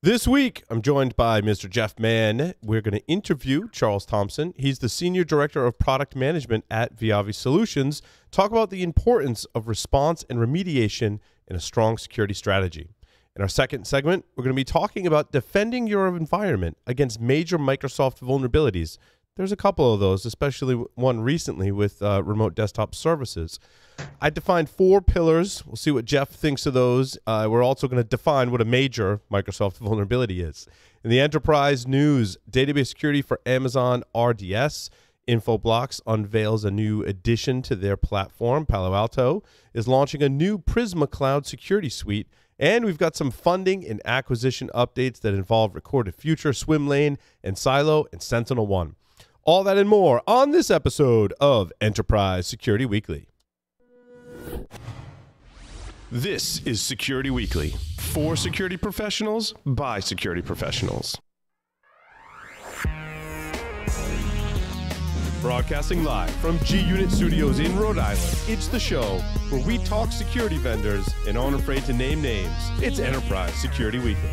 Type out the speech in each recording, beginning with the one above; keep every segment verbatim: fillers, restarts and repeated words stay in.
This week, I'm joined by Mister Jeff Mann. We're going to interview Charles Thompson. He's the Senior Director of Product Management at Viavi Solutions. Talk about the importance of response and remediation in a strong security strategy. In our second segment, we're going to be talking about defending your environment against major Microsoft vulnerabilities. There's a couple of those, especially one recently with uh, remote desktop services. I defined four pillars. We'll see what Jeff thinks of those. Uh, we're also going to define what a major Microsoft vulnerability is. In the enterprise news, database security for Amazon R D S. Infoblox unveils a new addition to their platform. Palo Alto is launching a new Prisma Cloud security suite. And we've got some funding and acquisition updates that involve Recorded Future, Swimlane, and Silo, and Sentinel One. All that and more on this episode of Enterprise Security Weekly. This is Security Weekly, for security professionals, by security professionals. Broadcasting live from G Unit Studios in Rhode Island, it's the show where we talk security vendors and aren't afraid to name names. It's Enterprise Security Weekly.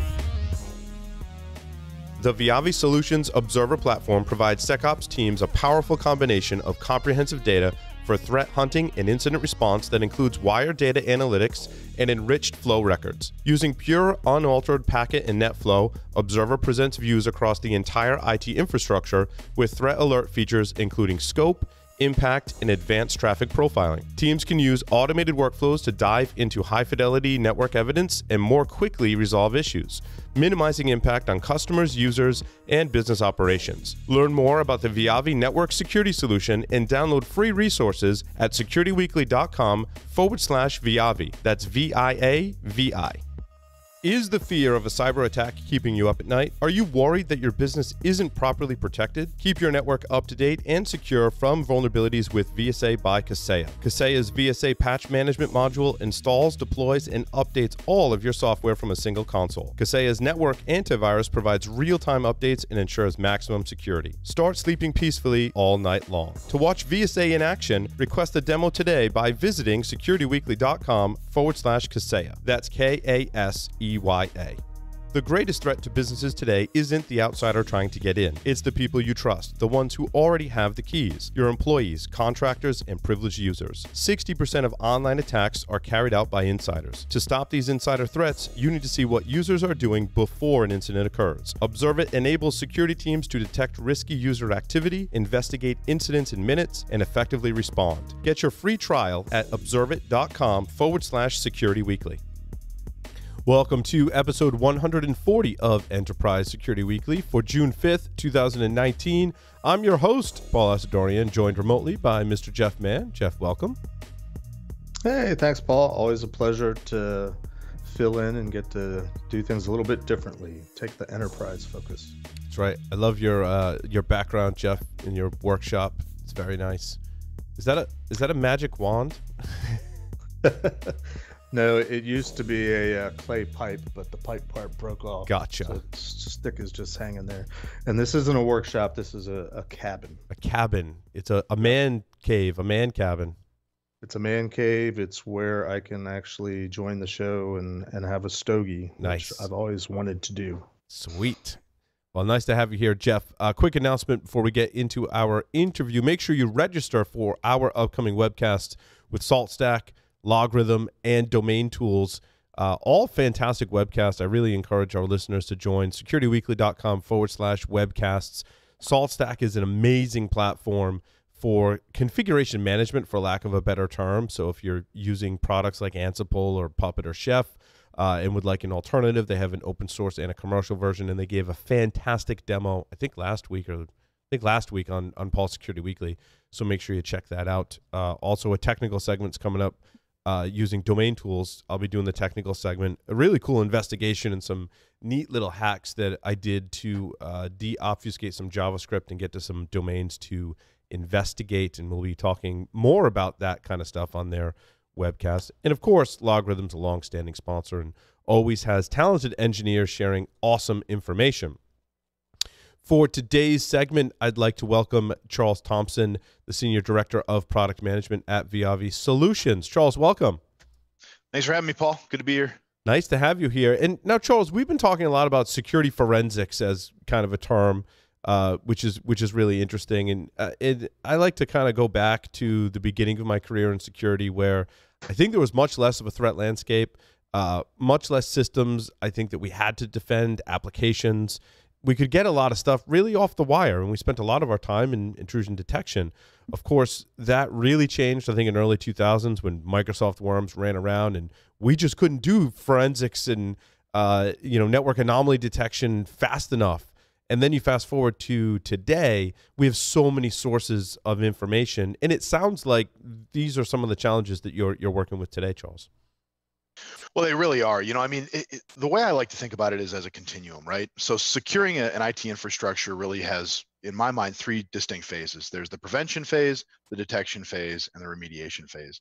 The Viavi Solutions Observer platform provides SecOps teams a powerful combination of comprehensive data for threat hunting and incident response that includes wire data analytics and enriched flow records. Using pure, unaltered packet and net flow, Observer presents views across the entire I T infrastructure with threat alert features including scope, impact, and advanced traffic profiling. Teams can use automated workflows to dive into high-fidelity network evidence and more quickly resolve issues, minimizing impact on customers, users, and business operations. Learn more about the Viavi Network Security Solution and download free resources at securityweekly.com forward slash Viavi. That's V I A V I. Is the fear of a cyber attack keeping you up at night? Are you worried that your business isn't properly protected? Keep your network up to date and secure from vulnerabilities with V S A by Kaseya. Kaseya's V S A patch management module installs, deploys, and updates all of your software from a single console. Kaseya's network antivirus provides real-time updates and ensures maximum security. Start sleeping peacefully all night long. To watch V S A in action, request a demo today by visiting securityweekly.com forward slash Kaseya. That's K A S E Y A. The greatest threat to businesses today isn't the outsider trying to get in. It's the people you trust, the ones who already have the keys, your employees, contractors, and privileged users. sixty percent of online attacks are carried out by insiders. To stop these insider threats, you need to see what users are doing before an incident occurs. ObserveIt enables security teams to detect risky user activity, investigate incidents in minutes, and effectively respond. Get your free trial at observeit.com forward slash security weekly. Welcome to episode one hundred forty of Enterprise Security Weekly for June fifth, two thousand nineteen. I'm your host, Paul Asadorian, joined remotely by Mister Jeff Mann. Jeff, welcome. Hey, thanks, Paul. Always a pleasure to fill in and get to do things a little bit differently. Take the enterprise focus. That's right. I love your uh, your background, Jeff, and your workshop. It's very nice. Is that a is that a magic wand? No, it used to be a uh, clay pipe, but the pipe part broke off. Gotcha. So the stick is just hanging there. And this isn't a workshop. This is a, a cabin. A cabin. It's a, a man cave, a man cabin. It's a man cave. It's where I can actually join the show and, and have a stogie. Nice. Which I've always wanted to do. Sweet. Well, nice to have you here, Jeff. A uh, quick announcement before we get into our interview. Make sure you register for our upcoming webcast with Salt Stack, LogRhythm, and Domain Tools. Uh, all fantastic webcasts. I really encourage our listeners to join securityweekly.com forward slash webcasts. Salt Stack is an amazing platform for configuration management, for lack of a better term. So if you're using products like Ansible or Puppet or Chef uh, and would like an alternative, they have an open source and a commercial version, and they gave a fantastic demo, I think last week or I think last week on, on Paul Security Weekly. So make sure you check that out. Uh, also, a technical segment's coming up. Uh, using Domain Tools, I'll be doing the technical segment. A really cool investigation and some neat little hacks that I did to uh, de-obfuscate some JavaScript and get to some domains to investigate, and we'll be talking more about that kind of stuff on their webcast. And of course, LogRhythm's a long-standing sponsor and always has talented engineers sharing awesome information. For today's segment, I'd like to welcome Charles Thompson, the Senior Director of Product Management at Viavi Solutions. Charles, welcome. Thanks for having me, Paul. Good to be here. Nice to have you here. And now, Charles, we've been talking a lot about security forensics as kind of a term, uh, which is which is really interesting. And uh, it, I like to kind of go back to the beginning of my career in security, where I think there was much less of a threat landscape, uh, much less systems. I think that we had to defend applications. We could get a lot of stuff really off the wire, and we spent a lot of our time in intrusion detection. Of course, that really changed, I think, in early two thousands when Microsoft worms ran around, and we just couldn't do forensics and uh, you know, network anomaly detection fast enough. And then you fast forward to today, we have so many sources of information, and it sounds like these are some of the challenges that you're you're working with today, Charles. Well, they really are. You know, I mean, it, it, the way I like to think about it is as a continuum, right? So securing a, an I T infrastructure really has, in my mind, three distinct phases. There's the prevention phase, the detection phase, and the remediation phase.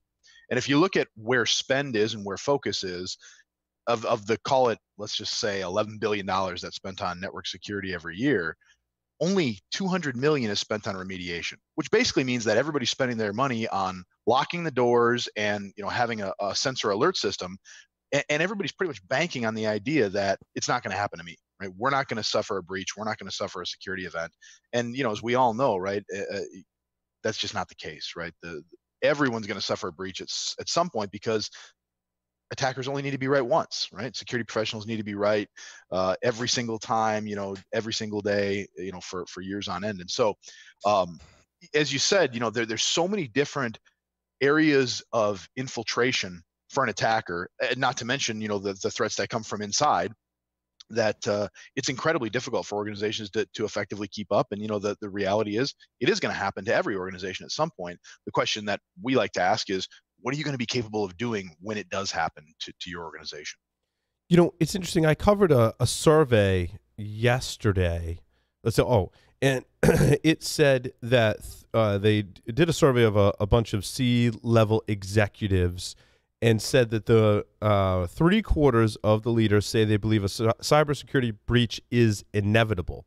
And if you look at where spend is and where focus is, of, of the, call it, let's just say eleven billion dollars that's spent on network security every year, only two hundred million dollars is spent on remediation, which basically means that everybody's spending their money on locking the doors and, you know, having a, a sensor alert system, and, and everybody's pretty much banking on the idea that it's not going to happen to me, right? We're not going to suffer a breach. We're not going to suffer a security event. And, you know, as we all know, right, uh, that's just not the case, right? The, everyone's going to suffer a breach at, at some point, because attackers only need to be right once, right? Security professionals need to be right uh, every single time, you know, every single day, you know, for, for years on end. And so, um, as you said, you know, there, there's so many different areas of infiltration for an attacker, and not to mention, you know, the, the threats that come from inside, that uh, it's incredibly difficult for organizations to, to effectively keep up. And, you know, the, the reality is it is going to happen to every organization at some point. The question that we like to ask is, what are you going to be capable of doing when it does happen to, to your organization? You know, it's interesting. I covered a, a survey yesterday. Let's say, oh, and it said that uh, they did a survey of a, a bunch of C-level executives, and said that the uh, three quarters of the leaders say they believe a cybersecurity breach is inevitable,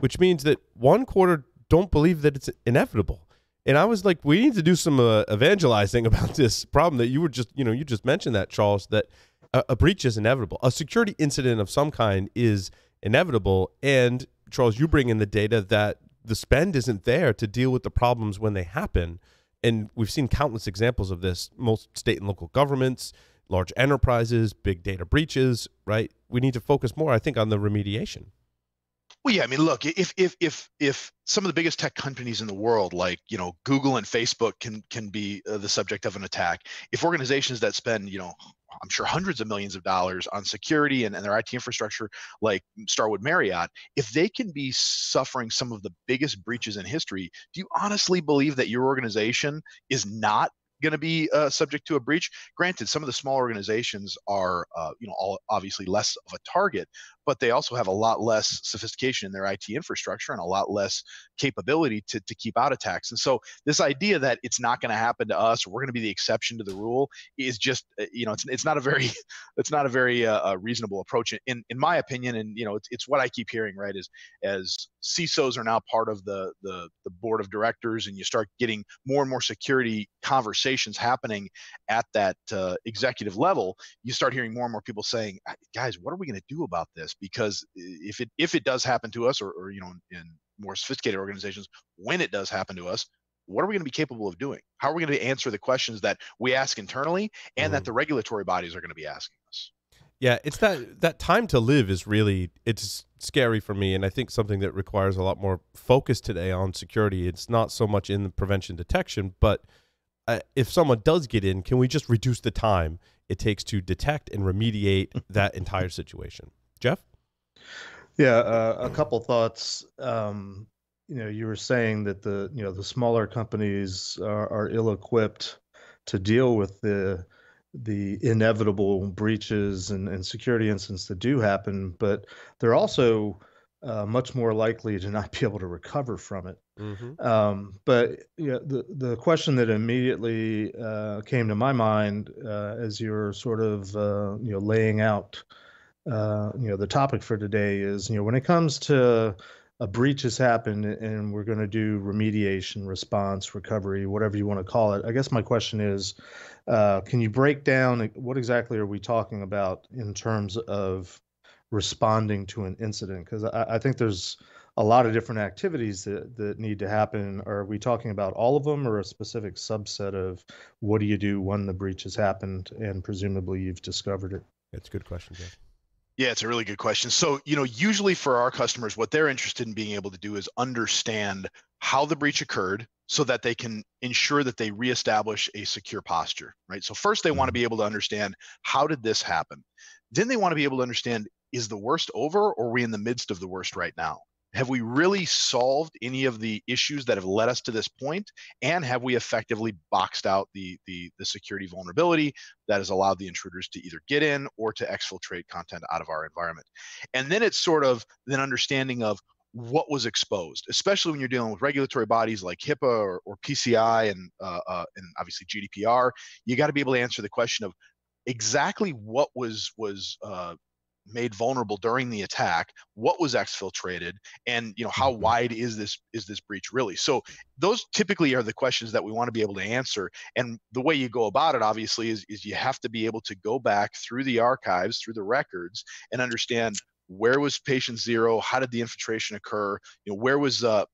which means that one quarter don't believe that it's inevitable. And I was like, we need to do some uh, evangelizing about this problem that you were just, you know, you just mentioned that, Charles, that a, a breach is inevitable. A security incident of some kind is inevitable. And Charles, you bring in the data that the spend isn't there to deal with the problems when they happen. And we've seen countless examples of this, most state and local governments, large enterprises, big data breaches, right? We need to focus more, I think, on the remediation. Well, yeah, I mean, look, if if if if some of the biggest tech companies in the world, like, you know, Google and Facebook, can can be uh, the subject of an attack, if organizations that spend, you know, I'm sure hundreds of millions of dollars on security and, and their I T infrastructure, like Starwood Marriott, if they can be suffering some of the biggest breaches in history, do you honestly believe that your organization is not going to be uh, subject to a breach? Granted, some of the small organizations are, uh, you know, all obviously less of a target, but they also have a lot less sophistication in their I T infrastructure and a lot less capability to, to keep out attacks. And so this idea that it's not going to happen to us, or we're going to be the exception to the rule, is just, you know, it's, it's not a very, it's not a very uh, reasonable approach, in in my opinion. And, you know, it's, it's what I keep hearing, right, is as C I S Os are now part of the, the, the board of directors, and you start getting more and more security conversations happening at that uh, executive level, you start hearing more and more people saying, guys, what are we going to do about this? Because if it if it does happen to us, or, or you know, in more sophisticated organizations, when it does happen to us, what are we going to be capable of doing? How are we going to answer the questions that we ask internally, and mm. that the regulatory bodies are going to be asking us? Yeah, it's that that time to live is really, it's scary for me, and I think something that requires a lot more focus today on security. It's not so much in the prevention detection, but Uh, if someone does get in, can we just reduce the time it takes to detect and remediate that entire situation? Jeff? Yeah, uh, a couple thoughts. Um, you know, you were saying that the, you know, the smaller companies are, are ill-equipped to deal with the the inevitable breaches and, and security incidents that do happen, but they're also Uh, much more likely to not be able to recover from it. Mm-hmm. Um, but you know, the the question that immediately uh, came to my mind uh, as you're sort of uh, you know laying out uh, you know the topic for today is, you know, when it comes to a breach has happened and we're going to do remediation, response, recovery, whatever you want to call it. I guess my question is, uh, can you break down what exactly are we talking about in terms of responding to an incident? Because I, I think there's a lot of different activities that, that need to happen. Are we talking about all of them or a specific subset of what do you do when the breach has happened and presumably you've discovered it? That's a good question, Jeff. Yeah, it's a really good question. So, you know, usually for our customers, what they're interested in being able to do is understand how the breach occurred so that they can ensure that they reestablish a secure posture, right? So first they want to be able to understand, how did this happen? Then they want to be able to understand, is the worst over or are we in the midst of the worst right now? Have we really solved any of the issues that have led us to this point? And have we effectively boxed out the, the, the security vulnerability that has allowed the intruders to either get in or to exfiltrate content out of our environment? And then it's sort of an understanding of what was exposed, especially when you're dealing with regulatory bodies like HIPAA or, or P C I and, uh, uh, and obviously G D P R. You got to be able to answer the question of exactly what was, was uh, made vulnerable during the attack, what was exfiltrated, and you know how wide is this is this breach really? So those typically are the questions that we want to be able to answer. And the way you go about it, obviously, is, is you have to be able to go back through the archives, through the records, and understand where was patient zero, how did the infiltration occur, you know, where was uh,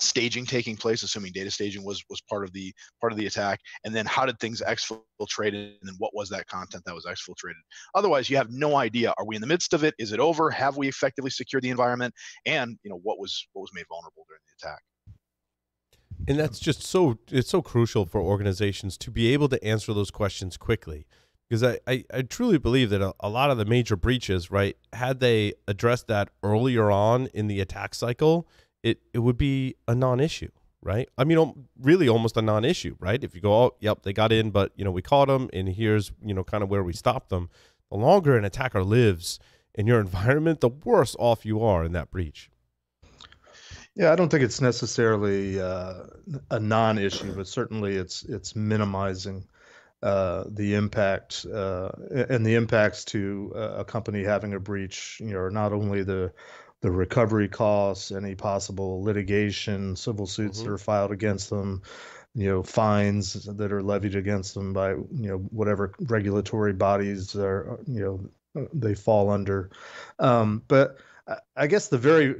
staging taking place, assuming data staging was was part of the part of the attack, and then how did things exfiltrate, and then what was that content that was exfiltrated? Otherwise, you have no idea. Are we in the midst of it? Is it over? Have we effectively secured the environment? And you know what was what was made vulnerable during the attack? And that's just so it's so crucial for organizations to be able to answer those questions quickly, because I I, I truly believe that a, a lot of the major breaches, right, had they addressed that earlier on in the attack cycle, It, it would be a non-issue, right? I mean, really almost a non-issue, right? If you go, oh, yep, they got in, but, you know, we caught them, and here's, you know, kind of where we stopped them. The longer an attacker lives in your environment, the worse off you are in that breach. Yeah, I don't think it's necessarily uh, a non-issue, but certainly it's it's minimizing uh, the impact uh, and the impacts to a company having a breach, you know, not only the the recovery costs, any possible litigation, civil suits mm-hmm. that are filed against them, you know, fines that are levied against them by, you know, whatever regulatory bodies are, you know, they fall under. Um, but I guess the very,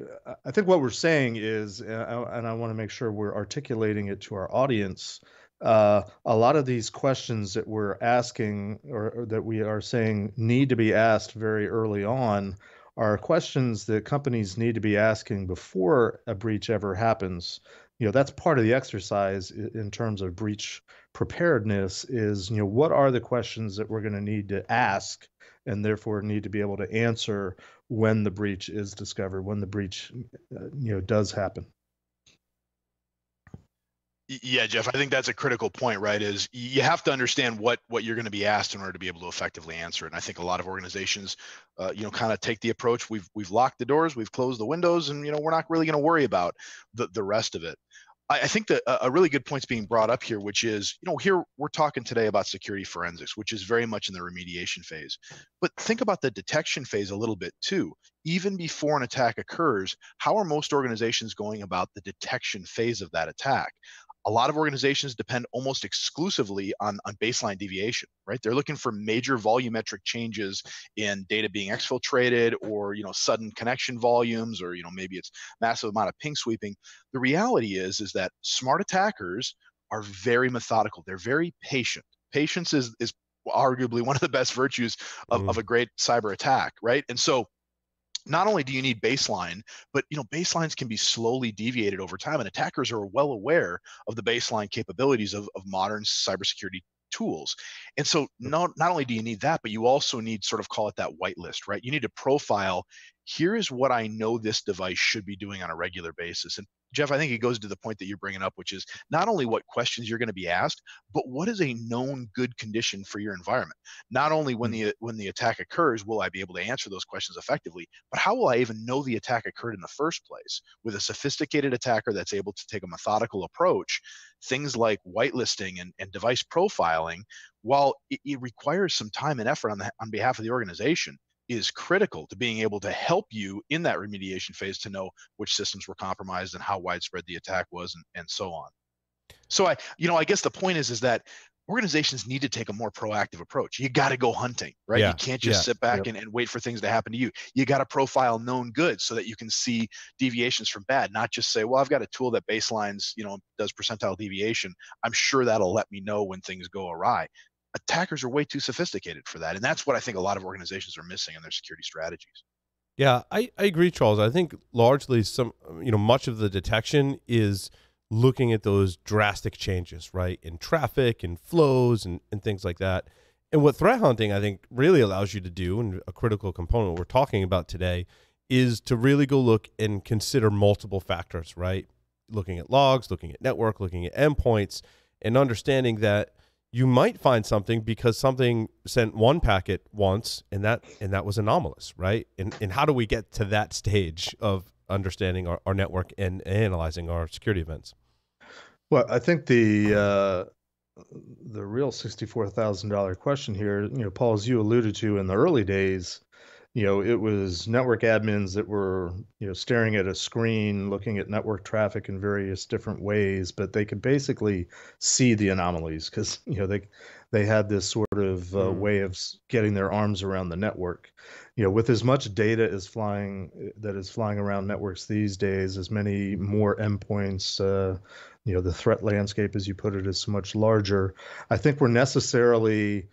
I think what we're saying is, and I want to make sure we're articulating it to our audience, uh, a lot of these questions that we're asking or, or that we are saying need to be asked very early on are questions that companies need to be asking before a breach ever happens. You know, that's part of the exercise in terms of breach preparedness is, you know, what are the questions that we're going to need to ask and therefore need to be able to answer when the breach is discovered, when the breach, uh, you know, does happen. Yeah, Jeff, I think that's a critical point, right? Is you have to understand what what you're going to be asked in order to be able to effectively answer it. And I think a lot of organizations, uh, you know, kind of take the approach, we've we've locked the doors, we've closed the windows, and, you know, we're not really going to worry about the, the rest of it. I, I think that a really good point's being brought up here, which is, you know, here we're talking today about security forensics, which is very much in the remediation phase. But think about the detection phase a little bit too. Even before an attack occurs, how are most organizations going about the detection phase of that attack? A lot of organizations depend almost exclusively on, on baseline deviation, right? They're looking for major volumetric changes in data being exfiltrated or, you know, sudden connection volumes, or, you know, maybe it's massive amount of ping sweeping. The reality is, is that smart attackers are very methodical. They're very patient. Patience is, is arguably one of the best virtues of, mm. of a great cyber attack, right? And so not only do you need baseline, but, you know, baselines can be slowly deviated over time, and attackers are well aware of the baseline capabilities of, of modern cybersecurity tools. And so not, not only do you need that, but you also need sort of call it that whitelist, right? You need to profile, here is what I know this device should be doing on a regular basis. And Jeff, I think it goes to the point that you're bringing up, which is not only what questions you're going to be asked, but what is a known good condition for your environment? Not only when the when the attack occurs, will I be able to answer those questions effectively, but how will I even know the attack occurred in the first place? With a sophisticated attacker that's able to take a methodical approach, things like whitelisting and, and device profiling, while it, it requires some time and effort on, the, on behalf of the organization, is critical to being able to help you in that remediation phase to know which systems were compromised and how widespread the attack was, and, and so on. So I, you know, I guess the point is, is that organizations need to take a more proactive approach. You got to go hunting, right? Yeah. You can't just yeah. sit back yep. and, and wait for things to happen to you. You got to profile known goods so that you can see deviations from bad, not just say, well, I've got a tool that baselines, you know, does percentile deviation. I'm sure that'll let me know when things go awry. Attackers are way too sophisticated for that. And that's what I think a lot of organizations are missing in their security strategies. Yeah, I, I agree, Charles. I think largely some, you know, much of the detection is looking at those drastic changes, right? In traffic and flows and, and things like that. And what threat hunting, I think, really allows you to do, and a critical component we're talking about today, is to really go look and consider multiple factors, right? Looking at logs, looking at network, looking at endpoints, and understanding that you might find something because something sent one packet once, and that and that was anomalous, right? And and how do we get to that stage of understanding our, our network and analyzing our security events? Well, I think the uh, the real sixty-four thousand dollar question here, you know, Paul, as you alluded to, in the early days, you know, it was network admins that were, you know, staring at a screen, looking at network traffic in various different ways, but they could basically see the anomalies because, you know, they they had this sort of uh, way of getting their arms around the network. You know, with as much data as flying that is flying around networks these days, as many more endpoints, uh, you know, the threat landscape, as you put it, is so much larger. I think we're necessarily,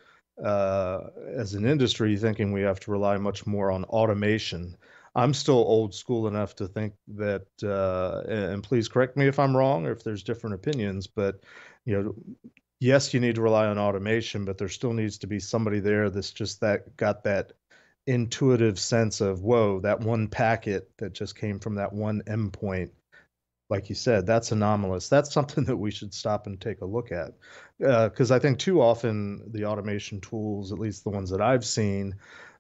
Uh, as an industry, thinking we have to rely much more on automation. I'm still old school enough to think that, uh, and please correct me if I'm wrong or if there's different opinions, but, you know, yes, you need to rely on automation, but there still needs to be somebody there that's just that got that intuitive sense of, whoa, that one packet that just came from that one endpoint, like you said, that's anomalous. That's something that we should stop and take a look at. Because uh, I think too often the automation tools, at least the ones that I've seen,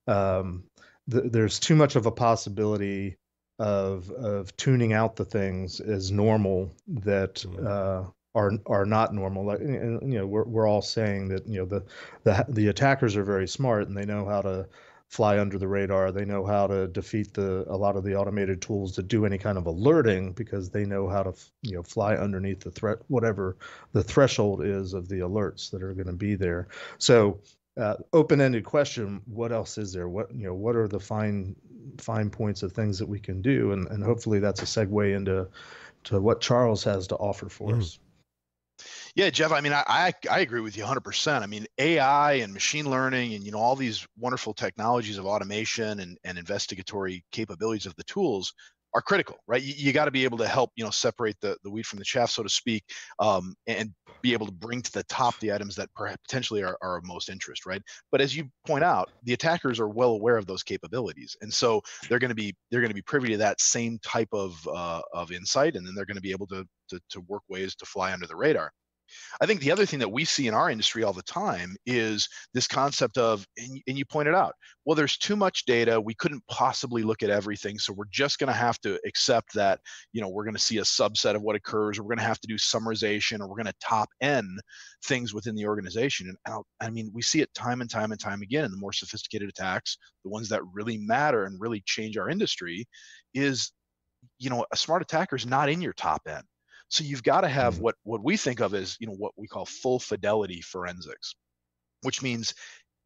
um, th there's too much of a possibility of of tuning out the things as normal that uh, are are not normal. Like, and, you know, we're we're all saying that, you know, the the the attackers are very smart and they know how to fly under the radar. They know how to defeat the a lot of the automated tools that do any kind of alerting because they know how to, you know, fly underneath the threat, whatever the threshold is of the alerts that are going to be there. So, uh, open-ended question: what else is there? What, you know, what are the fine fine points of things that we can do? And and hopefully that's a segue into to what Charles has to offer for mm. us. Yeah, Jeff, I mean, I, I I agree with you one hundred percent. I mean, A I and machine learning and, you know, all these wonderful technologies of automation and, and investigatory capabilities of the tools are critical, right? You, you got to be able to help, you know, separate the, the wheat from the chaff, so to speak, um, and be able to bring to the top the items that potentially are, are of most interest, right? But as you point out, the attackers are well aware of those capabilities, and so they're going to be they're going to be privy to that same type of uh, of insight, and then they're going to be able to, to to work ways to fly under the radar. I think the other thing that we see in our industry all the time is this concept of, and, and you pointed out, well, there's too much data. We couldn't possibly look at everything. So we're just going to have to accept that, you know, we're going to see a subset of what occurs. Or we're going to have to do summarization, or we're going to top end things within the organization. And I'll, I mean, we see it time and time and time again in the more sophisticated attacks, the ones that really matter and really change our industry is, you know, a smart attacker is not in your top end. So you've got to have what what we think of as, you know, what we call full fidelity forensics, which means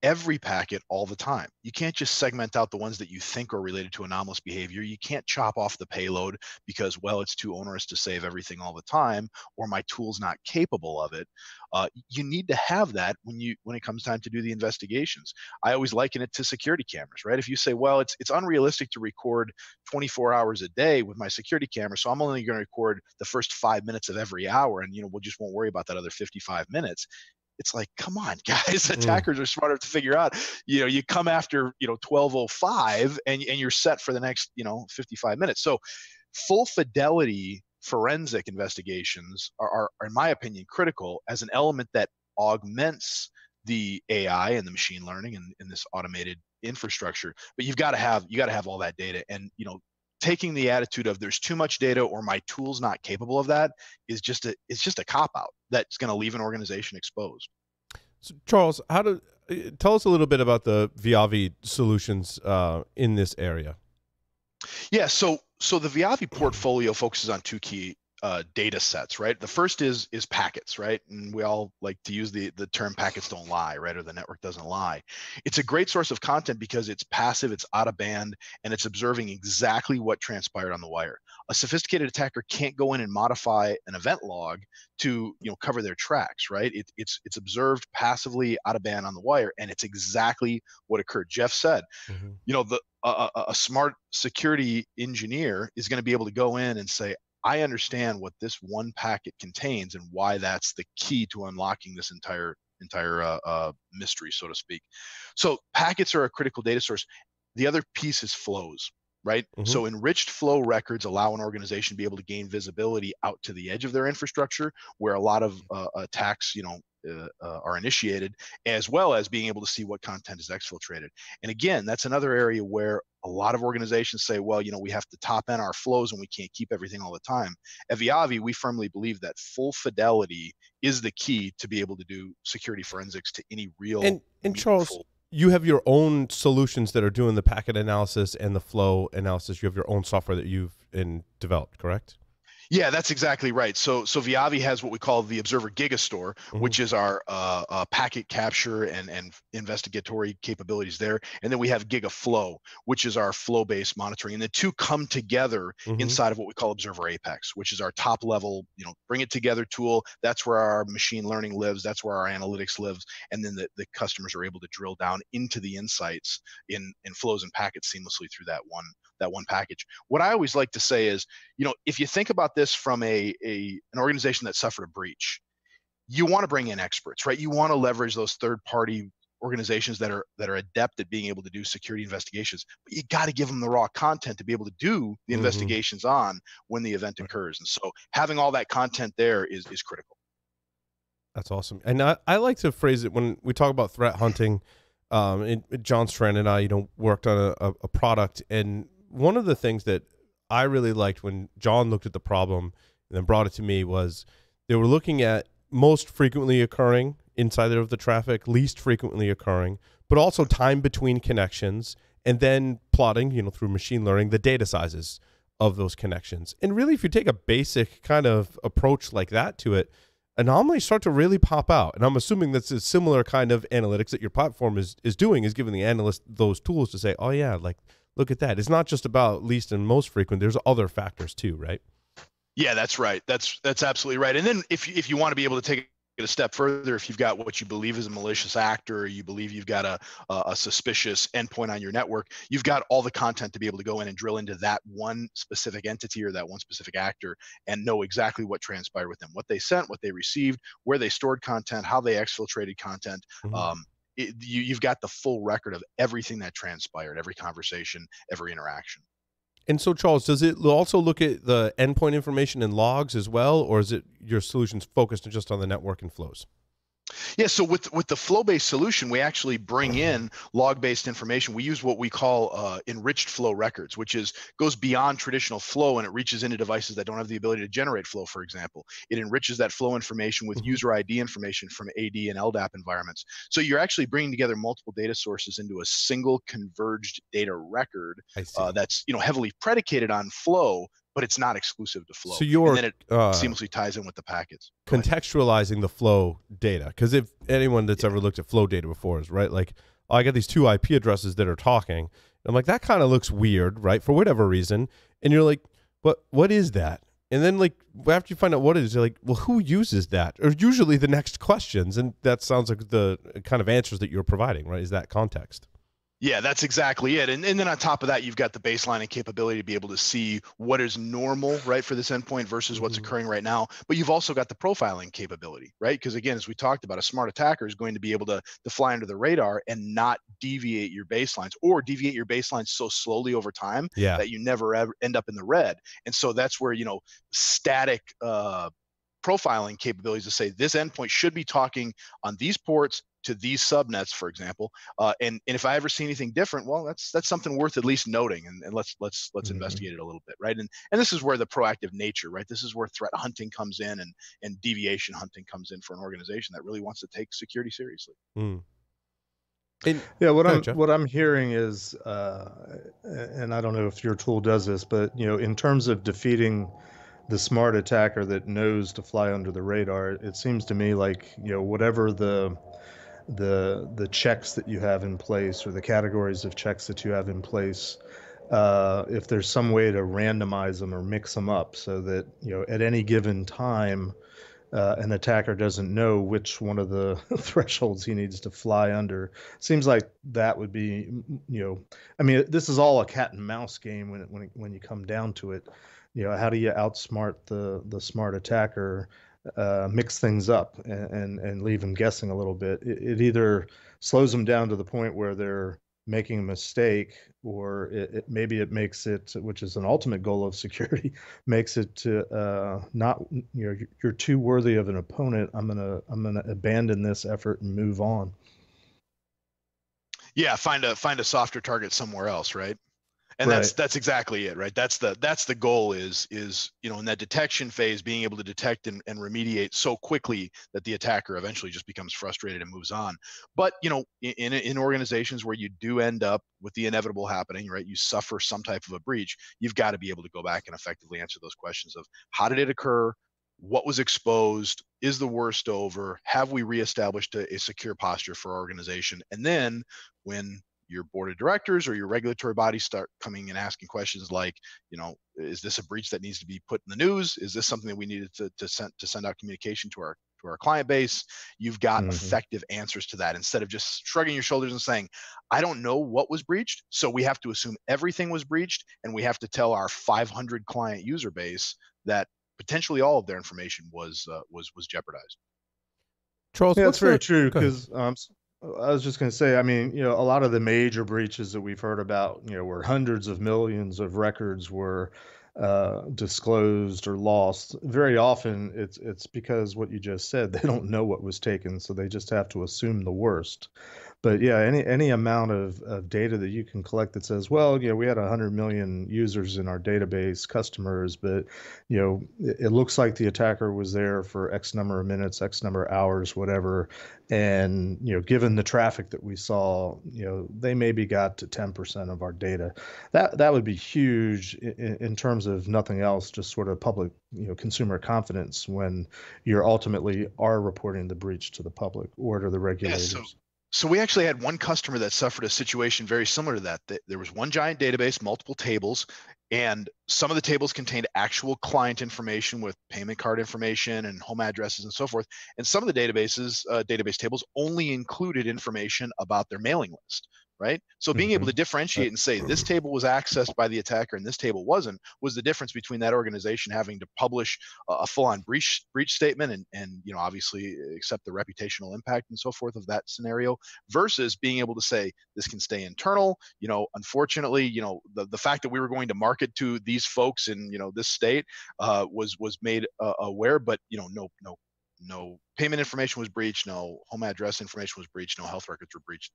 every packet all the time. You can't just segment out the ones that you think are related to anomalous behavior. You can't chop off the payload because, well, it's too onerous to save everything all the time, or my tool's not capable of it. Uh, you need to have that when you when it comes time to do the investigations. I always liken it to security cameras, right? If you say, well, it's it's unrealistic to record twenty-four hours a day with my security camera, so I'm only going to record the first five minutes of every hour, and, you know, we'll just won't worry about that other fifty-five minutes. It's like, come on, guys, attackers mm. are smart enough to figure out, you know, you come after, you know, twelve oh five and, and you're set for the next, you know, fifty-five minutes. So full fidelity forensic investigations are, are, are, in my opinion, critical as an element that augments the A I and the machine learning and, and this automated infrastructure. But you've got to have, you got to have all that data. And, you know, taking the attitude of there's too much data or my tool's not capable of that is just a, it's just a cop out that's going to leave an organization exposed. So Charles, how do tell us a little bit about the Viavi solutions uh, in this area. Yeah, so so the Viavi portfolio focuses on two key uh, data sets, right? The first is is packets, right? And we all like to use the the term packets don't lie, right? Or the network doesn't lie. It's a great source of content because it's passive, it's out of band, and it's observing exactly what transpired on the wire. A sophisticated attacker can't go in and modify an event log to, you know, cover their tracks, right? It, it's it's observed passively out of band on the wire, and it's exactly what occurred. Jeff said, mm-hmm. you know, the a, a smart security engineer is going to be able to go in and say, I understand what this one packet contains and why that's the key to unlocking this entire entire uh, uh, mystery, so to speak. So packets are a critical data source. The other piece is flows. Right? Mm-hmm. So enriched flow records allow an organization to be able to gain visibility out to the edge of their infrastructure where a lot of uh, attacks, you know, uh, uh, are initiated, as well as being able to see what content is exfiltrated. And again, that's another area where a lot of organizations say, well, you know, we have to top end our flows and we can't keep everything all the time. At Viavi, we firmly believe that full fidelity is the key to be able to do security forensics to any real. And, and Charles, you have your own solutions that are doing the packet analysis and the flow analysis. You have your own software that you've in developed, correct? Yeah, that's exactly right. So, so Viavi has what we call the Observer GigaStore, mm-hmm. which is our uh, uh, packet capture and, and investigatory capabilities there. And then we have GigaFlow, which is our flow-based monitoring. And the two come together mm-hmm. inside of what we call Observer Apex, which is our top-level, you know, bring-it-together tool. That's where our machine learning lives. That's where our analytics lives. And then the, the customers are able to drill down into the insights in, in flows and packets seamlessly through that one, that one package. What I always like to say is, you know, if you think about this from a, a an organization that suffered a breach, you want to bring in experts, right? You want to leverage those third-party organizations that are that are adept at being able to do security investigations, but you got to give them the raw content to be able to do the mm-hmm. investigations on when the event occurs. And so having all that content there is is critical. That's awesome. And I, I like to phrase it when we talk about threat hunting. Um, and John Strand and I, you know, worked on a, a product, and one of the things that I really liked when John looked at the problem and then brought it to me was they were looking at most frequently occurring inside of the traffic, least frequently occurring, but also time between connections, and then plotting, you know, through machine learning, the data sizes of those connections. And really, if you take a basic kind of approach like that to it, anomalies start to really pop out. And I'm assuming that's a similar kind of analytics that your platform is, is doing, is giving the analyst those tools to say, oh yeah, like, look at that. It's not just about least and most frequent. There's other factors too, right? Yeah, that's right. That's that's absolutely right. And then if if you want to be able to take it a step further, if you've got what you believe is a malicious actor, or you believe you've got a a suspicious endpoint on your network, you've got all the content to be able to go in and drill into that one specific entity or that one specific actor and know exactly what transpired with them, what they sent, what they received, where they stored content, how they exfiltrated content. Mm-hmm. Um, It, you, you've got the full record of everything that transpired, every conversation, every interaction. And so, Charles, does it also look at the endpoint information and logs as well, or is it your solutions focused just on the network and flows? Yeah, so with with the flow-based solution, we actually bring in log-based information. We use what we call uh, enriched flow records, which is goes beyond traditional flow, and it reaches into devices that don't have the ability to generate flow, for example. It enriches that flow information with user I D information from A D and L D A P environments. So you're actually bringing together multiple data sources into a single converged data record uh, that's, you know, heavily predicated on flow, but it's not exclusive to flow. So you're, and then it uh, seamlessly ties in with the packets. Contextualizing the flow data. Because if anyone that's yeah. ever looked at flow data before is, right, like, oh, I got these two I P addresses that are talking. And I'm like, that kind of looks weird, right, for whatever reason. And you're like, what, what is that? And then, like, after you find out what it is, you're like, well, who uses that? Or usually the next questions. And that sounds like the kind of answers that you're providing, right, is that context. Yeah, that's exactly it. And, and then on top of that, you've got the baseline and capability to be able to see what is normal, right, for this endpoint versus what's mm-hmm. occurring right now. But you've also got the profiling capability, right? Because again, as we talked about, a smart attacker is going to be able to, to fly under the radar and not deviate your baselines, or deviate your baselines so slowly over time yeah. that you never ever end up in the red. And so that's where, you know, static uh, profiling capabilities to say this endpoint should be talking on these ports to these subnets, for example, uh, and and if I ever see anything different, well, that's that's something worth at least noting, and, and let's let's let's mm-hmm. investigate it a little bit, right? And and this is where the proactive nature, right? This is where threat hunting comes in, and and deviation hunting comes in for an organization that really wants to take security seriously. Mm. In, yeah, what I'm what I'm hearing is, uh, and I don't know if your tool does this, but you know, in terms of defeating the smart attacker that knows to fly under the radar, it seems to me like you know whatever the the the checks that you have in place or the categories of checks that you have in place, uh, if there's some way to randomize them or mix them up so that you know at any given time, Uh, an attacker doesn't know which one of the thresholds he needs to fly under. Seems like that would be, you know, I mean, this is all a cat and mouse game when it, when it, when you come down to it. You know, how do you outsmart the the smart attacker, uh, mix things up, and, and and leave them guessing a little bit? It, it either slows them down to the point where they're making a mistake, or it, it, maybe it makes it, which is an ultimate goal of security, makes it to uh, not, you know, you're too worthy of an opponent. I'm gonna, I'm gonna abandon this effort and move on. Yeah, find a find a softer target somewhere else, right? And right. that's that's exactly it, right? That's the that's the goal is is you know in that detection phase, being able to detect and, and remediate so quickly that the attacker eventually just becomes frustrated and moves on. But you know, in in organizations where you do end up with the inevitable happening, right? You suffer some type of a breach. You've got to be able to go back and effectively answer those questions of how did it occur, what was exposed, is the worst over, have we reestablished a, a secure posture for our organization, and then when your board of directors or your regulatory bodies start coming and asking questions like, you know, is this a breach that needs to be put in the news? Is this something that we needed to, to send to send out communication to our to our client base? You've got mm-hmm. effective answers to that instead of just shrugging your shoulders and saying, I don't know what was breached, so we have to assume everything was breached, and we have to tell our five hundred client user base that potentially all of their information was uh, was was jeopardized. Charles, yeah, that's very true because. I was just going to say, I mean, you know, a lot of the major breaches that we've heard about, you know, where hundreds of millions of records were uh, disclosed or lost. Very often it's it's because what you just said, they don't know what was taken, so they just have to assume the worst. But yeah, any any amount of, of data that you can collect that says, well, you know, we had one hundred million users in our database, customers, but, you know, it, it looks like the attacker was there for X number of minutes, X number of hours, whatever. And, you know, given the traffic that we saw, you know, they maybe got to ten percent of our data. That that would be huge in, in terms of nothing else, just sort of public, you know, consumer confidence when you're ultimately are reporting the breach to the public or to the regulators. Yeah, so So we actually had one customer that suffered a situation very similar to that. There was one giant database, multiple tables, and some of the tables contained actual client information with payment card information and home addresses and so forth. And some of the databases, uh, database tables only included information about their mailing list, right? So being mm-hmm. able to differentiate and say this table was accessed by the attacker and this table wasn't was the difference between that organization having to publish a, a full-on breach breach statement and and you know obviously accept the reputational impact and so forth of that scenario versus being able to say this can stay internal. You know, unfortunately, you know the, the fact that we were going to market to these folks in you know this state uh, was was made uh, aware, but you know no no. No payment information was breached, no home address information was breached, no health records were breached,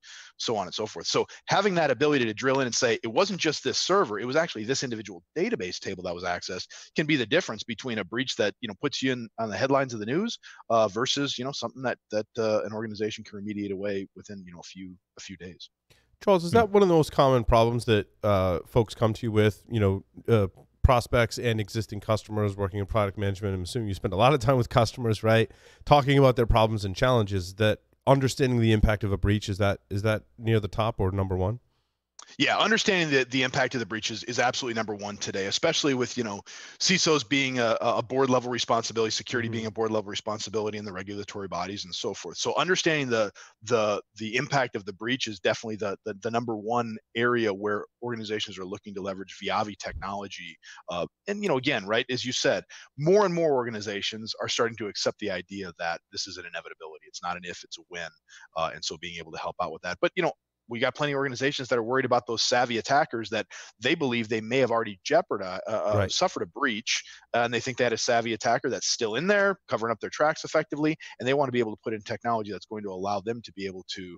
so on and so forth. So having that ability to drill in and say, it wasn't just this server, it was actually this individual database table that was accessed can be the difference between a breach that, you know, puts you in on the headlines of the news uh, versus, you know, something that, that uh, an organization can remediate away within, you know, a few, a few days. Charles, is that one of the most common problems that uh, folks come to you with, you know, uh, prospects and existing customers working in product management? I'm assuming you spend a lot of time with customers, right? Talking about their problems and challenges, that understanding the impact of a breach, is that is that near the top or number one? Yeah, understanding the, the impact of the breaches is absolutely number one today, especially with, you know, C I S Os being a, a board level responsibility, security mm-hmm. being a board level responsibility in the regulatory bodies and so forth. So understanding the the the impact of the breach is definitely the the, the number one area where organizations are looking to leverage Viavi technology. Uh, and, you know, again, right, as you said, more and more organizations are starting to accept the idea that this is an inevitability. It's not an if, it's a when. Uh, and so being able to help out with that. But, you know, we got plenty of organizations that are worried about those savvy attackers that they believe they may have already jeopardized, uh, right. suffered a breach, and they think they had a savvy attacker that's still in there, covering up their tracks effectively, and they want to be able to put in technology that's going to allow them to be able to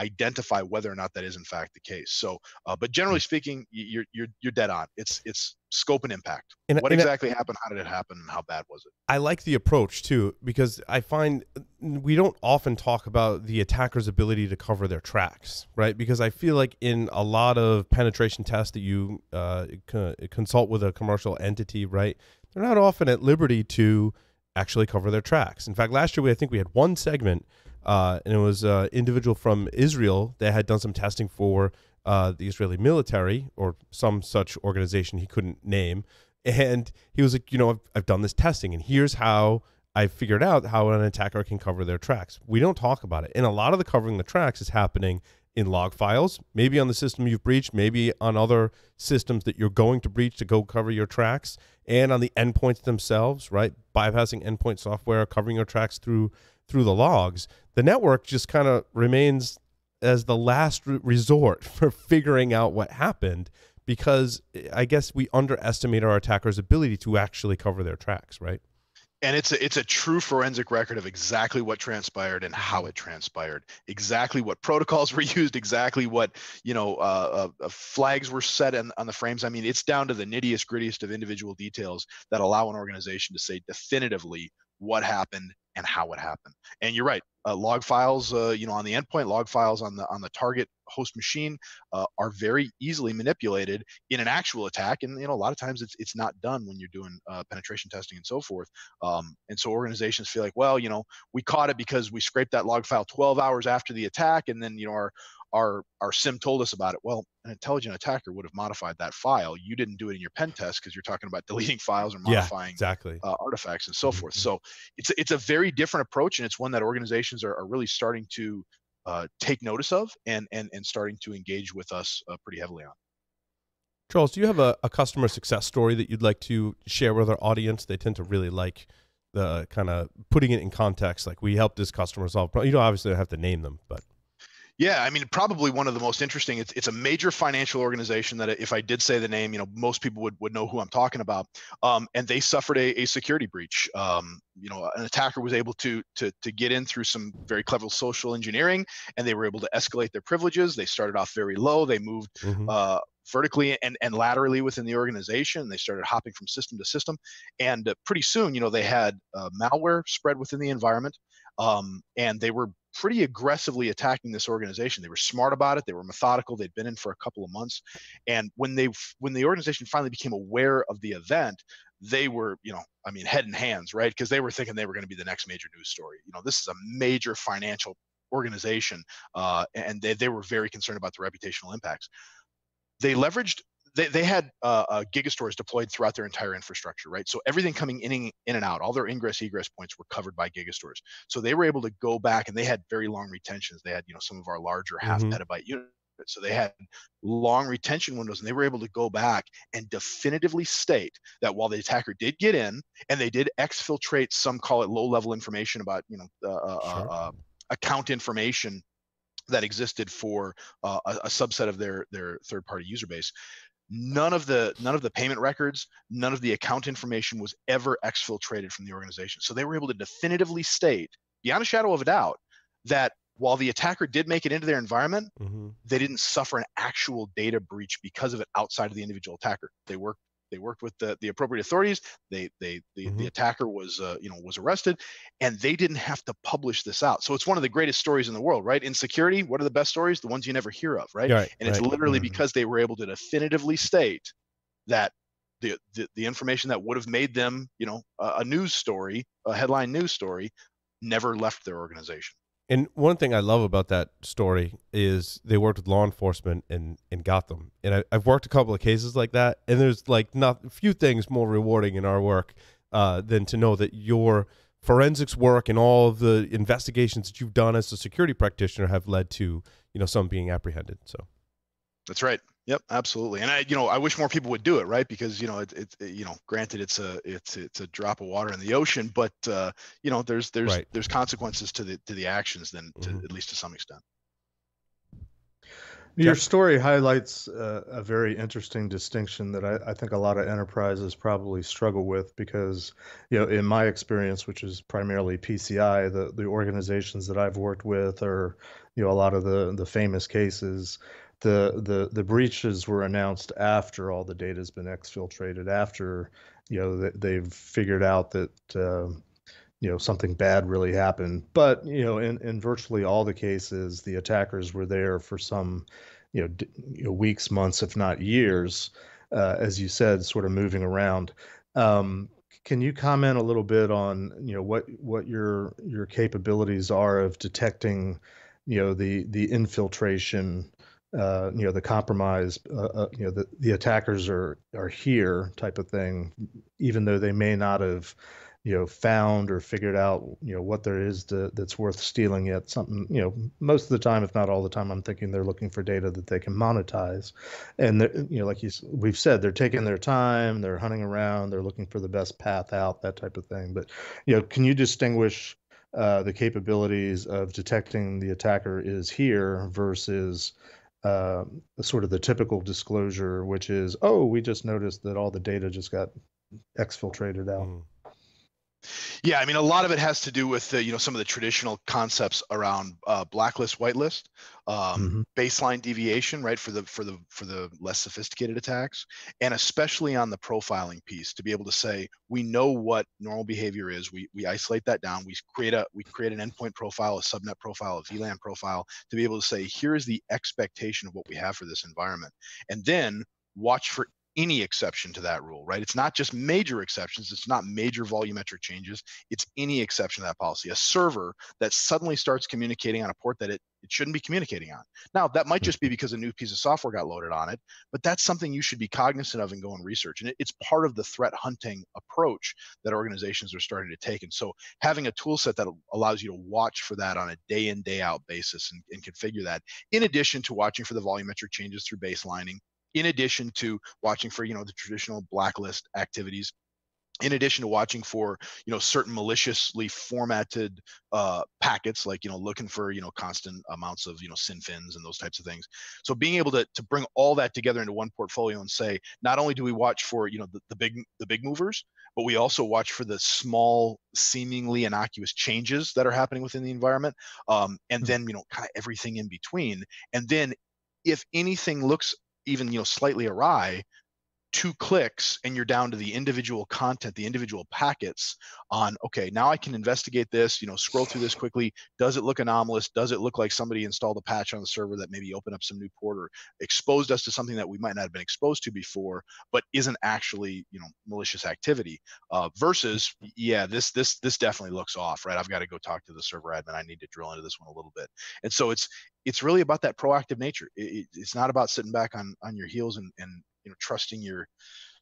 identify whether or not that is in fact the case. So, uh, but generally speaking, you're you're you're dead on. It's it's scope and impact. And, what and exactly it, happened? How did it happen? How bad was it? I like the approach too, because I find we don't often talk about the attacker's ability to cover their tracks, right? Because I feel like in a lot of penetration tests that you uh, consult with a commercial entity, right, they're not often at liberty to actually cover their tracks. In fact, last year we I think we had one segment. Uh, and it was an uh, individual from Israel that had done some testing for uh, the Israeli military or some such organization he couldn't name. And he was like, you know, I've, I've done this testing, and here's how I figured out how an attacker can cover their tracks. We don't talk about it. And a lot of the covering the tracks is happening in log files, maybe on the system you've breached, maybe on other systems that you're going to breach to go cover your tracks, and on the endpoints themselves, right? Bypassing endpoint software, covering your tracks through through the logs. The network just kind of remains as the last resort for figuring out what happened, because I guess we underestimate our attackers' ability to actually cover their tracks, right? And it's a, it's a true forensic record of exactly what transpired and how it transpired, exactly what protocols were used, exactly what, you know, uh, uh, flags were set in, on the frames. I mean, it's down to the nittiest, grittiest of individual details that allow an organization to say definitively what happened and how it happened. And you're right, uh, log files, uh, you know, on the endpoint, log files on the on the target host machine uh, are very easily manipulated in an actual attack. And you know, a lot of times it's it's not done when you're doing uh, penetration testing and so forth. Um, and so organizations feel like, well, you know, we caught it because we scraped that log file twelve hours after the attack, and then you know our Our, our SIM told us about it. Well, an intelligent attacker would have modified that file. You didn't do it in your pen test because you're talking about deleting files or modifying yeah, exactly. uh, artifacts and so forth. So it's, it's a very different approach, and it's one that organizations are, are really starting to uh, take notice of and, and, and starting to engage with us uh, pretty heavily on. Charles, do you have a, a customer success story that you'd like to share with our audience? They tend to really like the kind of putting it in context, like we helped this customer solve. You don't obviously have to name them, but. Yeah, I mean, probably one of the most interesting, it's, it's a major financial organization that if I did say the name, you know, most people would, would know who I'm talking about. Um, and they suffered a, a security breach. Um, you know, an attacker was able to, to, to get in through some very clever social engineering, and they were able to escalate their privileges. They started off very low. They moved mm-hmm. uh, vertically and, and laterally within the organization. They started hopping from system to system. And uh, pretty soon, you know, they had uh, malware spread within the environment, um, and they were pretty aggressively attacking this organization. They were smart about it. They were methodical. They'd been in for a couple of months. And when they, when the organization finally became aware of the event, they were, you know, I mean, head in hands, right? Because they were thinking they were going to be the next major news story. You know, this is a major financial organization, uh, and they, they were very concerned about the reputational impacts. They leveraged They, they had uh, uh, GigaStores deployed throughout their entire infrastructure, right? So everything coming in, in and out, all their ingress egress points were covered by GigaStores. So they were able to go back, and they had very long retentions. They had, you know, some of our larger half mm-hmm. petabyte units. So they had long retention windows, and they were able to go back and definitively state that while the attacker did get in and they did exfiltrate, some call it low-level information about, you know, uh, sure. uh, uh, account information that existed for uh, a, a subset of their their third-party user base. None of the none of the payment records, none of the account information was ever exfiltrated from the organization. So they were able to definitively state, beyond a shadow of a doubt, that while the attacker did make it into their environment, mm-hmm. they didn't suffer an actual data breach because of it outside of the individual attacker. They worked they worked with the, the appropriate authorities. They they the, mm-hmm. the attacker was uh, you know was arrested, and they didn't have to publish this out. So it's one of the greatest stories in the world, right? In security, what are the best stories? The ones you never hear of, right? right and right. It's literally mm-hmm. because they were able to definitively state that the the, the information that would have made them you know a, a news story, a headline news story, never left their organization. And one thing I love about that story is they worked with law enforcement and, and got them. And I, I've worked a couple of cases like that, and there's like not a few things more rewarding in our work uh, than to know that your forensics work and all of the investigations that you've done as a security practitioner have led to, you know, some being apprehended. So that's right. Yep, absolutely. And I, you know, I wish more people would do it, right? Because, you know, it's, it, it, you know, granted it's a, it's, it's a drop of water in the ocean, but, uh, you know, there's, there's, right. there's consequences to the, to the actions then, to, mm-hmm. at least to some extent. Your story highlights uh, a very interesting distinction that I, I think a lot of enterprises probably struggle with because, you know, in my experience, which is primarily P C I, the, the organizations that I've worked with are, you know, a lot of the, the famous cases. The, the the breaches were announced after all the data has been exfiltrated, after, you know, th- they've figured out that, uh, you know, something bad really happened. But, you know, in, in virtually all the cases, the attackers were there for some, you know, d- you know weeks, months, if not years, uh, as you said, sort of moving around. Um, can you comment a little bit on, you know, what what your your capabilities are of detecting, you know, the the infiltration, uh, you know, the compromise, uh, uh, you know, the, the attackers are are here type of thing, even though they may not have, you know, found or figured out, you know, what there is to, that's worth stealing yet. Something, you know, most of the time, if not all the time, I'm thinking they're looking for data that they can monetize. And, you know, like you, we've said, they're taking their time, they're hunting around, they're looking for the best path out, that type of thing. But, you know, can you distinguish uh, the capabilities of detecting the attacker is here versus uh, sort of the typical disclosure, which is, oh, we just noticed that all the data just got exfiltrated out? Mm. Yeah, I mean, a lot of it has to do with, uh, you know, some of the traditional concepts around uh, blacklist, whitelist, um, mm-hmm. baseline deviation, right, for the for the for the less sophisticated attacks, and especially on the profiling piece, to be able to say we know what normal behavior is. We we isolate that down. We create a we create an endpoint profile, a subnet profile, a V LAN profile, to be able to say here is the expectation of what we have for this environment, and then watch for any exception to that rule, right? It's not just major exceptions. It's not major volumetric changes. It's any exception to that policy. A server that suddenly starts communicating on a port that it, it shouldn't be communicating on. Now, that might just be because a new piece of software got loaded on it, but that's something you should be cognizant of and go and research. And it, it's part of the threat hunting approach that organizations are starting to take. And so having a tool set that allows you to watch for that on a day in, day out basis and, and configure that, in addition to watching for the volumetric changes through baselining, in addition to watching for, you know, the traditional blacklist activities, in addition to watching for, you know, certain maliciously formatted uh, packets, like, you know, looking for, you know, constant amounts of, you know, sinfins and those types of things. So being able to to bring all that together into one portfolio and say, not only do we watch for, you know, the, the big the big movers, but we also watch for the small, seemingly innocuous changes that are happening within the environment, um, and mm-hmm. then, you know, kind of everything in between. And then, if anything looks even, you know, slightly awry, two clicks and you're down to the individual content, the individual packets on, okay, now I can investigate this, you know, scroll through this quickly. Does it look anomalous? Does it look like somebody installed a patch on the server that maybe opened up some new port or exposed us to something that we might not have been exposed to before, but isn't actually, you know, malicious activity, uh, versus, yeah, this, this, this definitely looks off, right? I've got to go talk to the server admin. I need to drill into this one a little bit. And so it's, it's really about that proactive nature. It, it's not about sitting back on, on your heels and, and, you know, trusting your,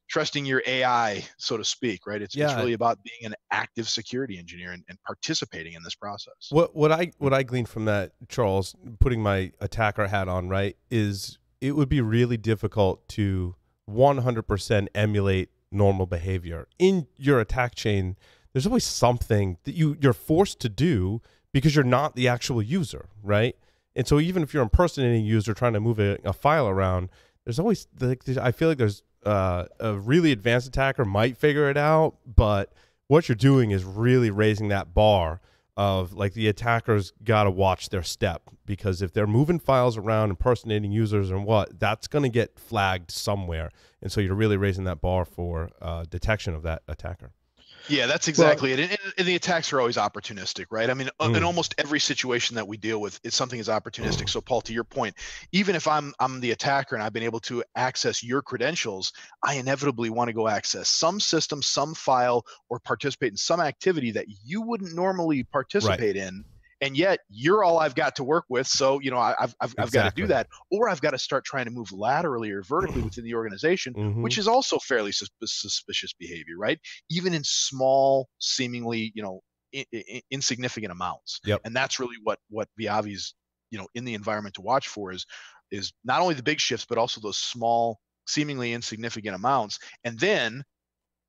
trusting your A I, so to speak, right? It's, yeah. it's really about being an active security engineer and, and participating in this process. What what I what I gleaned from that, Charles, putting my attacker hat on, right, is it would be really difficult to one hundred percent emulate normal behavior in your attack chain. There's always something that you you're forced to do because you're not the actual user, right? And so even if you're impersonating a user trying to move a, a file around, there's always, like, I feel like there's uh, a really advanced attacker might figure it out, but what you're doing is really raising that bar of, like, the attacker's got to watch their step, because if they're moving files around, impersonating users and what, that's going to get flagged somewhere. And so you're really raising that bar for uh, detection of that attacker. Yeah, that's exactly well, it. And, and the attacks are always opportunistic, right? I mean, mm. in almost every situation that we deal with, it's something is opportunistic. So, Paul, to your point, even if I'm I'm the attacker and I've been able to access your credentials, I inevitably want to go access some system, some file, or participate in some activity that you wouldn't normally participate right. in. And yet you're all I've got to work with. So, you know, I, I've, I've, exactly. I've got to do that, or I've got to start trying to move laterally or vertically within the organization, mm-hmm. which is also fairly sus- suspicious behavior, right? Even in small, seemingly, you know, in- in- insignificant amounts. Yep. And that's really what, what Viavi's, you know, in the environment to watch for is, is not only the big shifts, but also those small, seemingly insignificant amounts. And then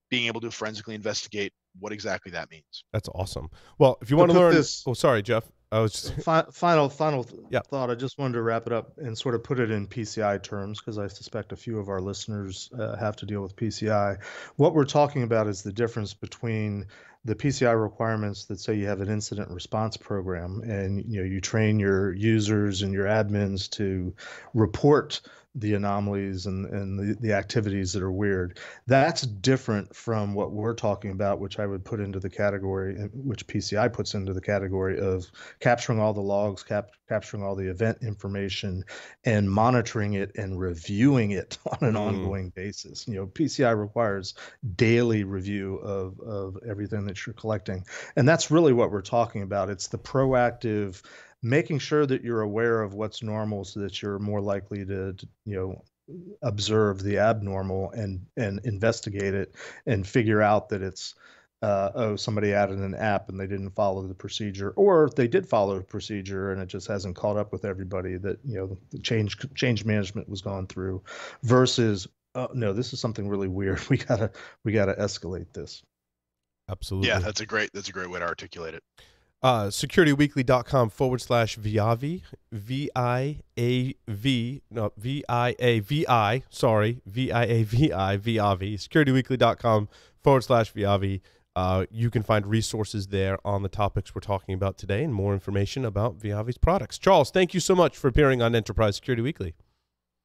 being able to forensically investigate what exactly that means. That's awesome. Well, if you want to learn this, oh, sorry, Jeff. I was just... Fi final final th yeah. thought. I just wanted to wrap it up and sort of put it in P C I terms, because I suspect a few of our listeners uh, have to deal with P C I. What we're talking about is the difference between the P C I requirements that say you have an incident response program, and you know you train your users and your admins to report the anomalies and, and the, the activities that are weird. That's different from what we're talking about, which I would put into the category, which P C I puts into the category of capturing all the logs, cap, capturing all the event information, and monitoring it and reviewing it on an mm. ongoing basis. You know, P C I requires daily review of, of everything that you're collecting. And that's really what we're talking about. It's the proactive making sure that you're aware of what's normal so that you're more likely to, to you know, observe the abnormal and, and investigate it and figure out that it's, uh, oh, somebody added an app and they didn't follow the procedure, or they did follow the procedure and it just hasn't caught up with everybody that, you know, the change, change management was gone through, versus, oh, no, this is something really weird. We gotta, we gotta escalate this. Absolutely. Yeah, that's a great, that's a great way to articulate it. Uh, securityweekly.com forward slash Viavi, V I A V, no, V I A V I, sorry, V I A V I, Viavi, securityweekly.com forward slash Viavi. Uh, you can find resources there on the topics we're talking about today and more information about Viavi's products. Charles, thank you so much for appearing on Enterprise Security Weekly.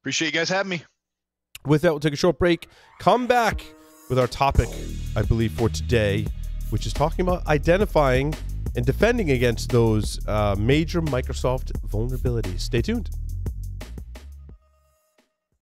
Appreciate you guys having me. With that, we'll take a short break. Come back with our topic, I believe, for today, which is talking about identifying and defending against those uh, major Microsoft vulnerabilities. Stay tuned.